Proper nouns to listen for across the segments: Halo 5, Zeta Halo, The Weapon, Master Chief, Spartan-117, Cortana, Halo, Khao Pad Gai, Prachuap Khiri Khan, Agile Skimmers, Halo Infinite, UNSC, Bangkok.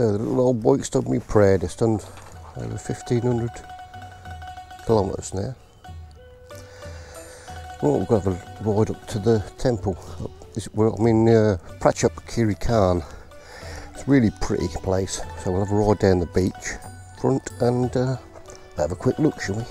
say, the little old boy stood me prayer. It's done over 1,500 kilometres now. Well, we've got to have a ride up to the temple. Prachuap Khiri Khan. It's a really pretty place, so we'll have a ride down the beach front and have a quick look, shall we?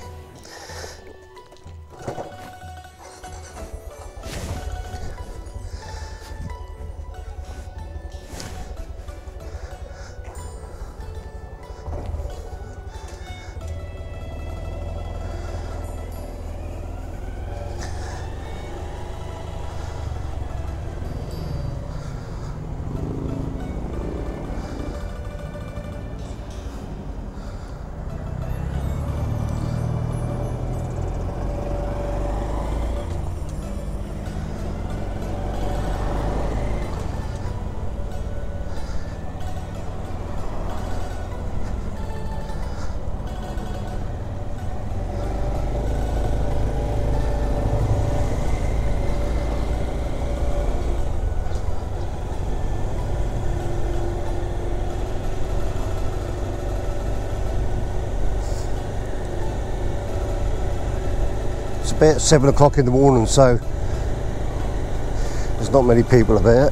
About 7 o'clock in the morning, so there's not many people about.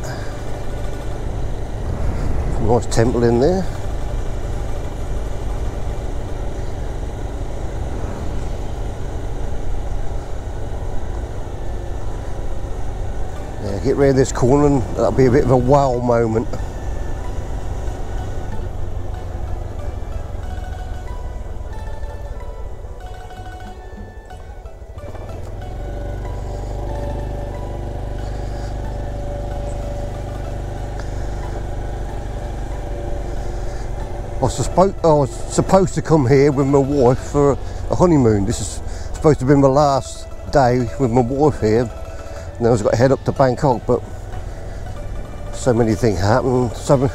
Nice temple in there. Yeah, get round this corner and that'll be a bit of a wow moment. I was supposed to come here with my wife for a honeymoon. This is supposed to be my last day with my wife here. And then I was going to head up to Bangkok, but so many things happened, so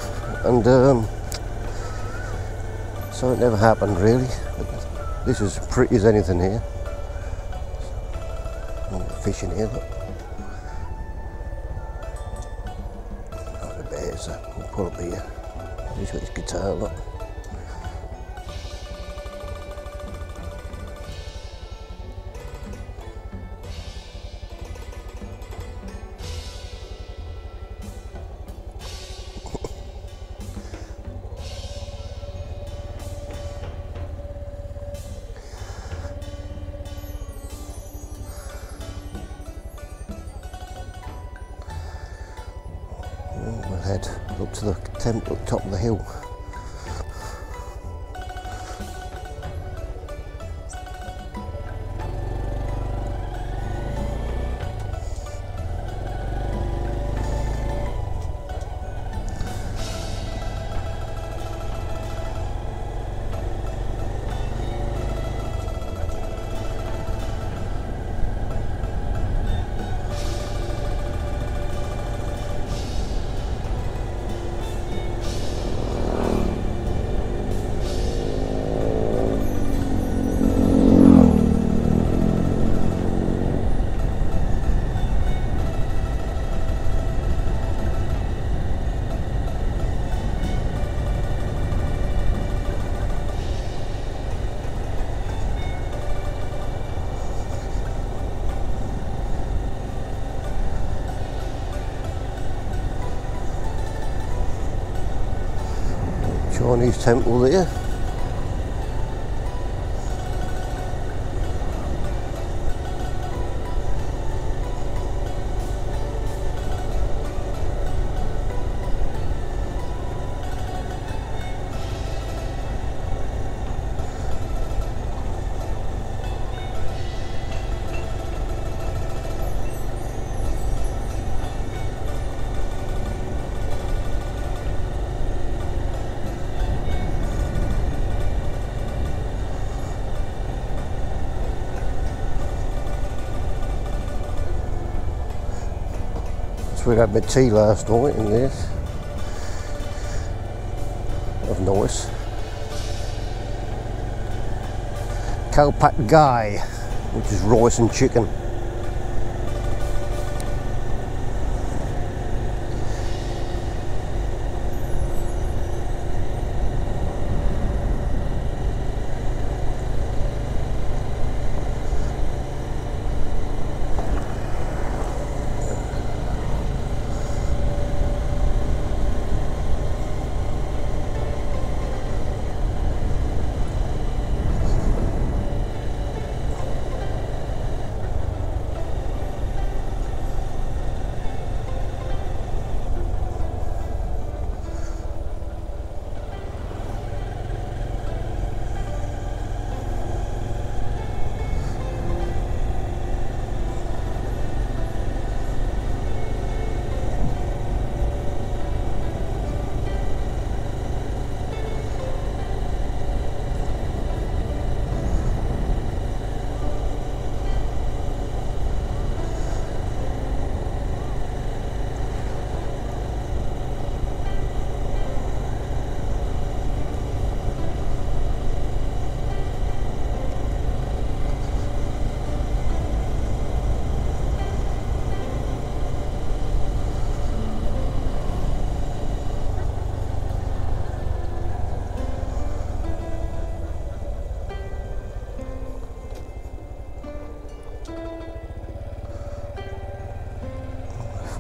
it never happened really. But this is pretty as anything here. Fishing here, look. Oh, the bears, we'll pull up here. He's got his guitar, look. Head up to the temple at the top of the hill. Chinese temple there. We had my tea last night in there. That was nice. Khao Pad Gai, which is rice and chicken.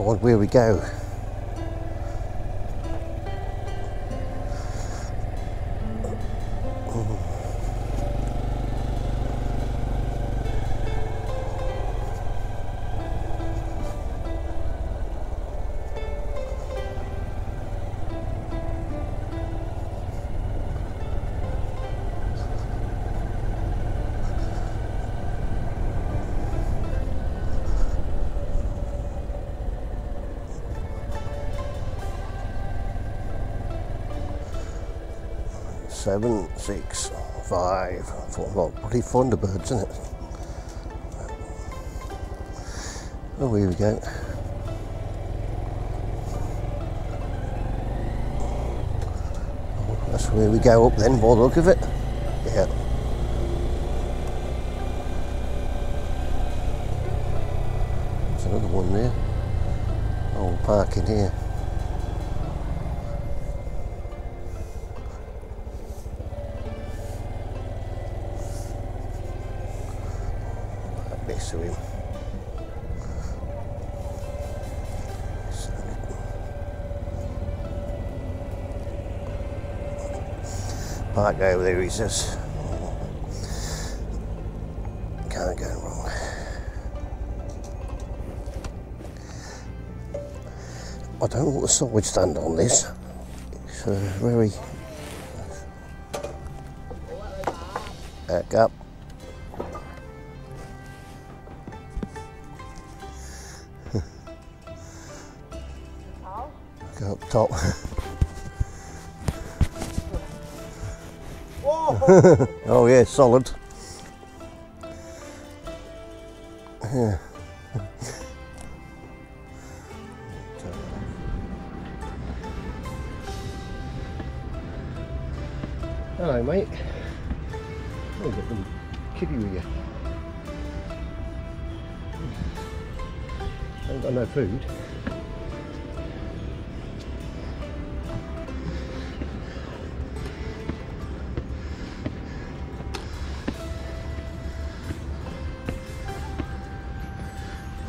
God, where we go. Seven, 6, 5, 4, well, pretty fond of birds, isn't it? Oh, here we go. Oh, that's where we go up then, by the look of it. Yeah. There's another one there. Oh, we'll park in here. Next to him. Park over there, he says. Can't go wrong. I don't want the side stand on this. It's a very back up. Go up top. Oh yeah, solid. Yeah. Hello mate. Oh, you've got them kiddie with you. I haven't got no food.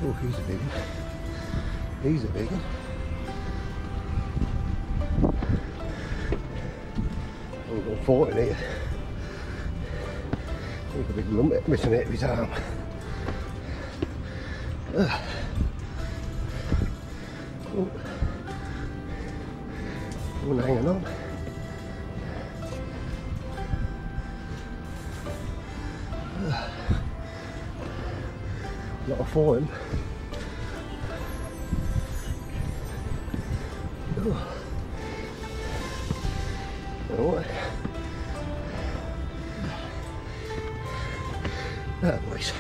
Oh, he's a big one. He's a big one. Oh, we've got 40 in here. There's a big lump missing out of his arm. Oh, one hanging on. Not a for him. Oh. Alright. That voice.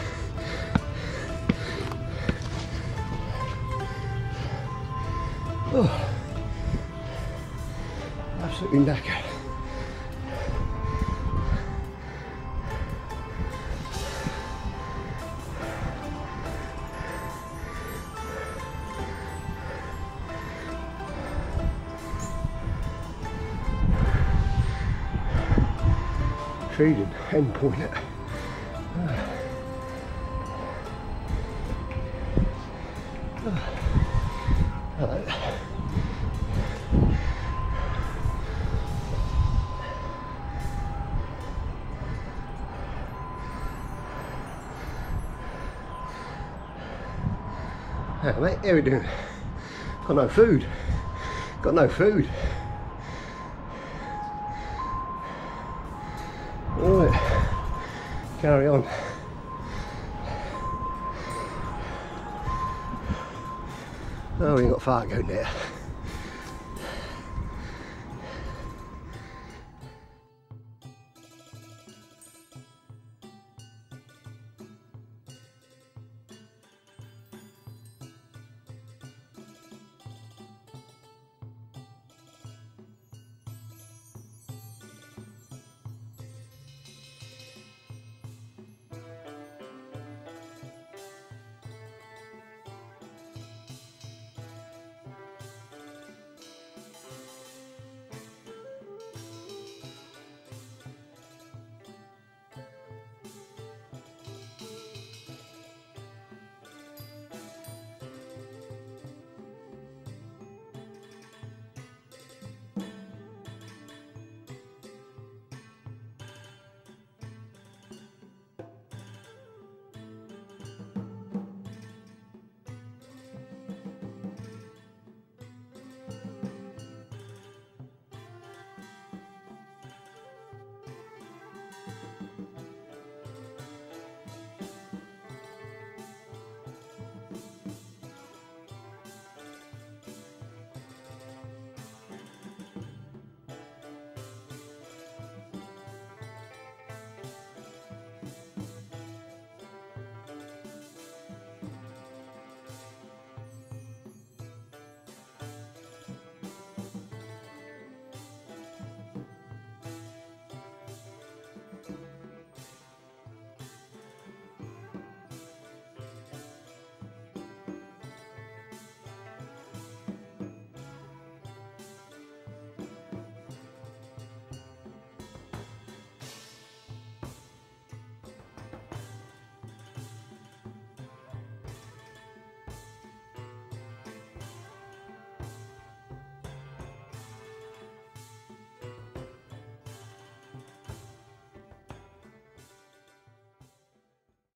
Oh. Absolutely knackered. Treated and pointed. Hello. Hey mate, how are we doing? Got no food. Got no food. Right, carry on. Oh, we ain't got far going there.